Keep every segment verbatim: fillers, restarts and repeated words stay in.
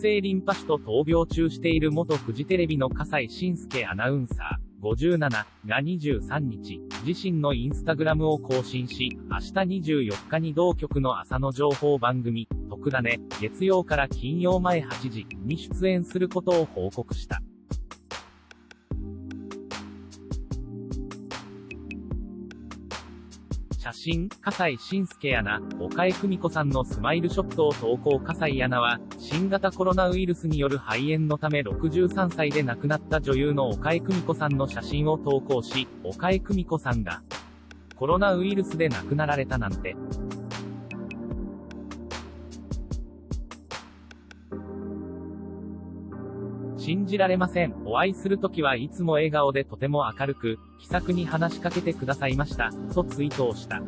性リンパ腫と闘病中している元フジテレビの笠井信介アナウンサー、ごじゅうなながにじゅうさんにち、自身のインスタグラムを更新し、明日にじゅうよっかに同局の朝の情報番組、とくダネ、月曜から金曜前はちじに出演することを報告した。写真、笠井信介アナ、岡江久美子さんのスマイルショットを投稿。笠井アナは、新型コロナウイルスによる肺炎のためろくじゅうさんさいで亡くなった女優の岡江久美子さんの写真を投稿し、岡江久美子さんが、コロナウイルスで亡くなられたなんて。信じられません。お会いするときはいつも笑顔でとても明るく、気さくに話しかけてくださいました、とツイートをした。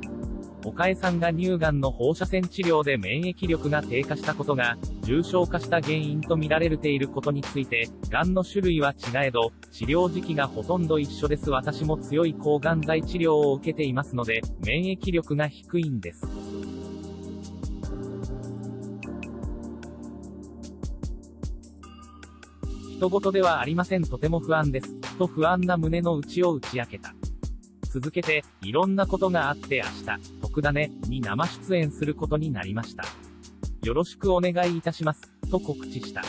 岡江さんが乳がんの放射線治療で免疫力が低下したことが、重症化した原因とみられていることについて、がんの種類は違えど、治療時期がほとんど一緒です。私も強い抗がん剤治療を受けていますので、免疫力が低いんです。人事ではありません。とても不安です。と不安な胸の内を打ち明けた。続けて、いろんなことがあって明日、とくダネに生出演することになりました。よろしくお願いいたします。と告知した。